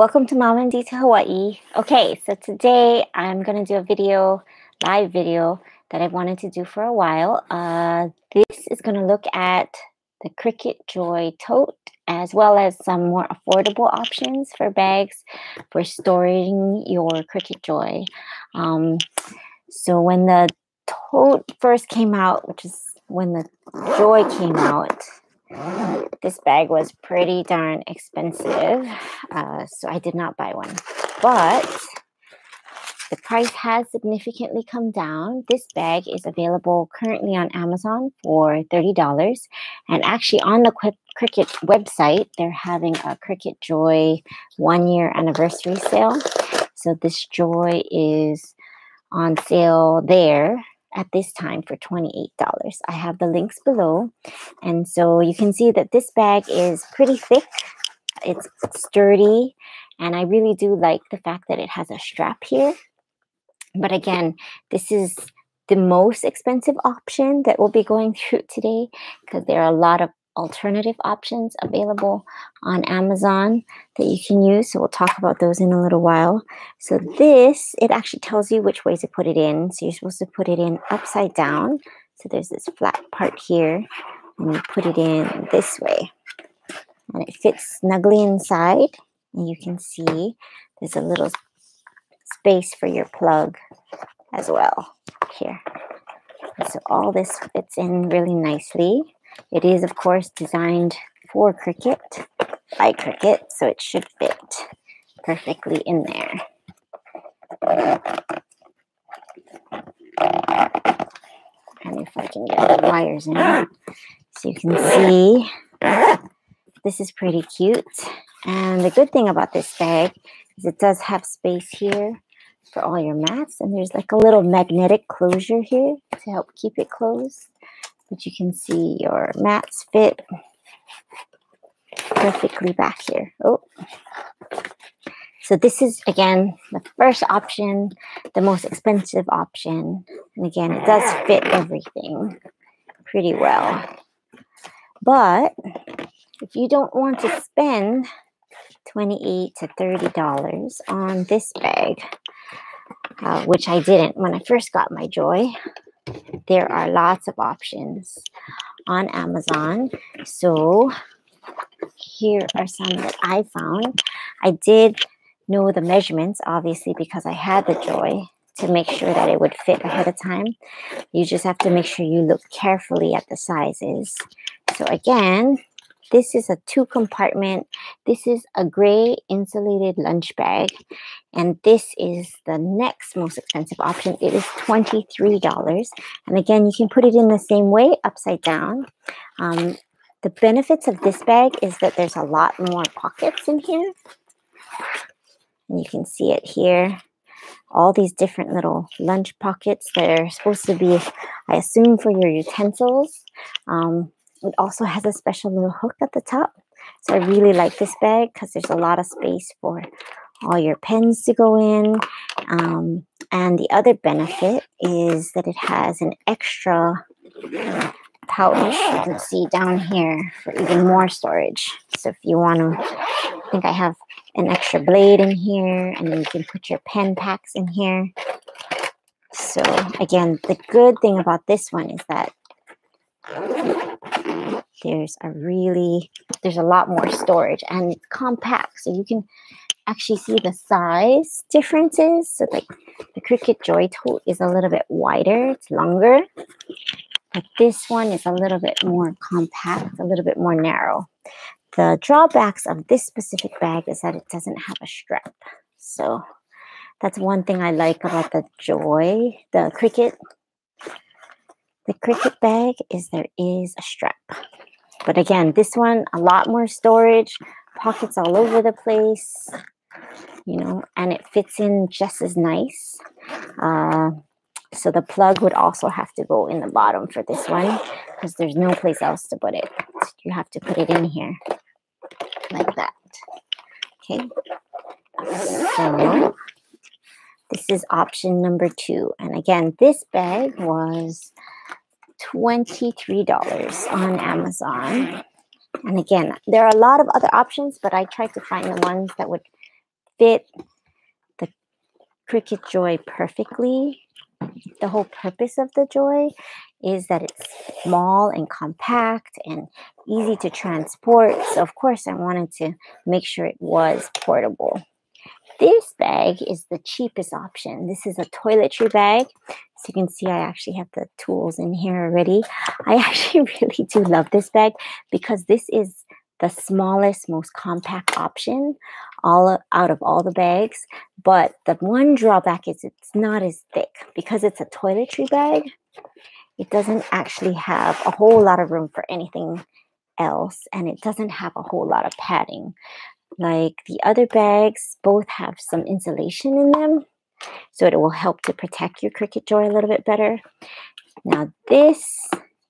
Welcome to Mom MD Hawaii. Okay, so today I'm gonna do a live video that I wanted to do for a while. This is gonna look at the Cricut Joy tote, as well as some more affordable options for bags for storing your Cricut Joy. So when the tote first came out, which is when the Joy came out, this bag was pretty darn expensive, so I did not buy one. But the price has significantly come down. This bag is available currently on Amazon for $30. And actually on the Cricut website, they're having a Cricut Joy 1-year anniversary sale. So this Joy is on sale there at this time for $28. I have the links below. And so you can see that this bag is pretty thick. It's sturdy. And I really do like the fact that it has a strap here. But again, this is the most expensive option that we'll be going through today, because there are a lot of alternative options available on Amazon that you can use. So we'll talk about those in a little while. So this, it actually tells you which way to put it in. So you're supposed to put it in upside down. So there's this flat part here, and you put it in this way. And it fits snugly inside. And you can see there's a little space for your plug as well here. So all this fits in really nicely. It is, of course, designed for Cricut, by Cricut, so it should fit perfectly in there. And if I can get the wires in, so you can see, this is pretty cute. And the good thing about this bag is it does have space here for all your mats, and there's like a little magnetic closure here to help keep it closed. But you can see your mats fit perfectly back here. Oh, so this is, again, the first option, the most expensive option. And again, it does fit everything pretty well. But if you don't want to spend $28 to $30 on this bag, which I didn't when I first got my Joy, there are lots of options on Amazon. So here are some that I found. I did know the measurements, obviously, because I had the Joy, to make sure that it would fit ahead of time. You just have to make sure you look carefully at the sizes. So again, this is a 2-compartment. This is a gray insulated lunch bag. And this is the next most expensive option. It is $23. And again, you can put it in the same way, upside down. The benefits of this bag is that there's a lot more pockets in here. And you can see it here. All these different little lunch pockets that are supposed to be, I assume, for your utensils. It also has a special little hook at the top. So I really like this bag because there's a lot of space for all your pens to go in. And the other benefit is that it has an extra pouch, you can see down here, for even more storage. So if you want to, I think I have an extra blade in here, and then you can put your pen packs in here. So again, the good thing about this one is that there's a lot more storage, and it's compact, so you can actually see the size differences. So like the Cricut Joy tote is a little bit wider, it's longer, but this one is a little bit more compact, a little bit more narrow. The drawbacks of this specific bag is that it doesn't have a strap. So that's one thing I like about the Joy, the Cricut bag, is there is a strap. But again, this one, a lot more storage, pockets all over the place, you know, and it fits in just as nice. So the plug would also have to go in the bottom for this one, because there's no place else to put it. You have to put it in here like that. Okay. So this is option number 2. And again, this bag was $23 on Amazon. And again, there are a lot of other options, but I tried to find the ones that would fit the Cricut Joy perfectly. The whole purpose of the Joy is that it's small and compact and easy to transport. So of course I wanted to make sure it was portable. This bag is the cheapest option. This is a toiletry bag. As you can see, I actually have the tools in here already. I actually really do love this bag because this is the smallest, most compact option out of all the bags. But the one drawback is it's not as thick. Because it's a toiletry bag, it doesn't actually have a whole lot of room for anything else, and it doesn't have a whole lot of padding. Like the other bags, both have some insulation in them, so it will help to protect your Cricut Joy a little bit better. Now this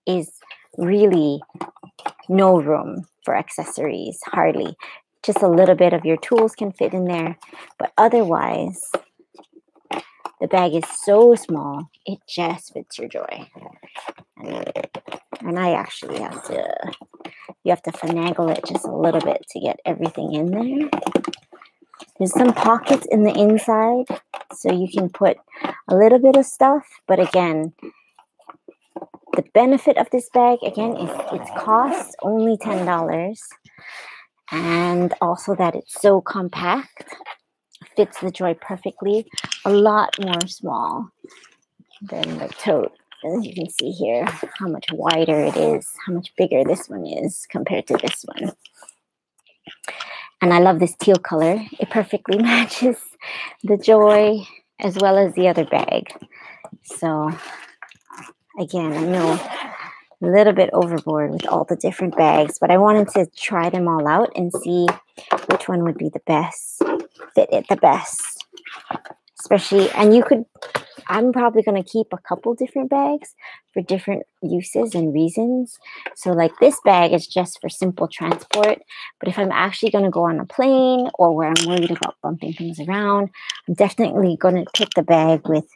is really no room for accessories, hardly. Just a little bit of your tools can fit in there, but otherwise the bag is so small, it just fits your Joy. And I actually have to, you have to finagle it just a little bit to get everything in there. There's some pockets in the inside, so you can put a little bit of stuff. But again, the benefit of this bag, again, is its cost, only $10. And also that it's so compact, fits the Joy perfectly, a lot more small than the tote. As you can see here, how much wider it is, how much bigger this one is compared to this one. And I love this teal color. It perfectly matches the Joy as well as the other bag. So again, I know a little bit overboard with all the different bags, but I wanted to try them all out and see which one would be the best, fit it the best. Especially, and you could, I'm probably going to keep a couple different bags for different uses and reasons. So like this bag is just for simple transport. But if I'm actually going to go on a plane or where I'm worried about bumping things around, I'm definitely going to pick the bag with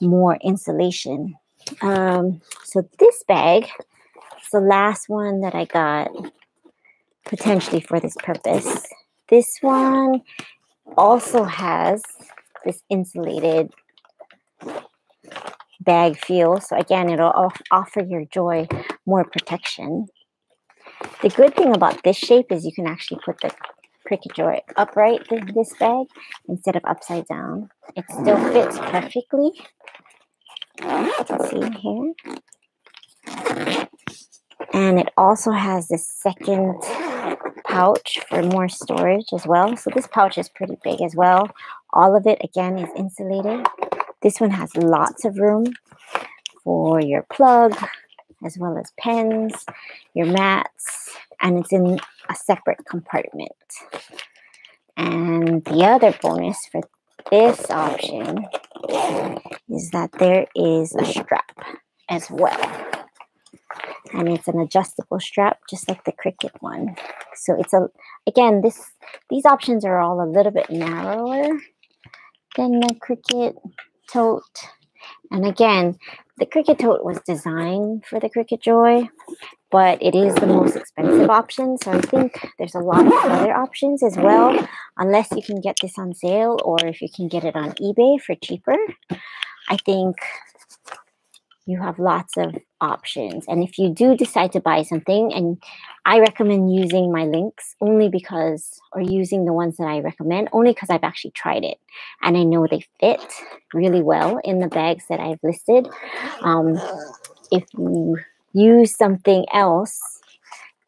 more insulation. So this bag is the last one that I got potentially for this purpose. This one also has this insulated bag feel, so again it'll offer your Joy more protection. The good thing about this shape is you can actually put the Cricut Joy upright in this bag instead of upside down. It still fits perfectly. You can see here, and it also has this second pouch for more storage as well. So this pouch is pretty big as well. All of it again is insulated. This one has lots of room for your plug, as well as pens, your mats, and it's in a separate compartment. And the other bonus for this option is that there is a strap as well. And it's an adjustable strap, just like the Cricut one. So it's a, again, these options are all a little bit narrower than the Cricut tote. And again, the Cricut tote was designed for the Cricut Joy, but it is the most expensive option. So I think there's a lot of other options as well, unless you can get this on sale or if you can get it on eBay for cheaper. I think you have lots of options. And if you do decide to buy something, and I recommend using my links only because, or using the ones that I recommend only because I've actually tried it and I know they fit really well in the bags that I've listed. If you use something else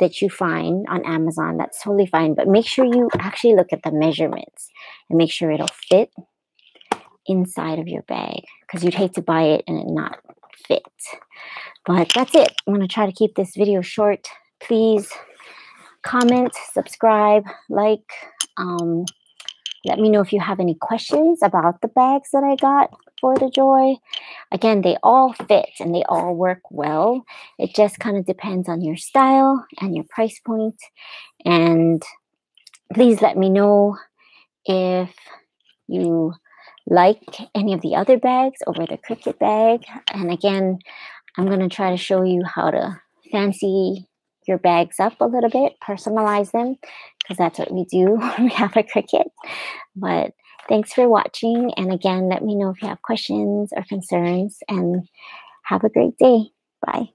that you find on Amazon, that's totally fine, but make sure you actually look at the measurements and make sure it'll fit inside of your bag, because you'd hate to buy it and it not fit. But that's it. I'm going to try to keep this video short. Please comment, subscribe, like. Let me know if you have any questions about the bags that I got for the Joy. Again, they all fit and they all work well. It just kind of depends on your style and your price point. And please let me know if you like any of the other bags over the Cricut bag. And again, I'm going to try to show you how to fancy your bags up a little bit, personalize them, because that's what we do when we have a Cricut. But thanks for watching. And again, let me know if you have questions or concerns, and have a great day. Bye.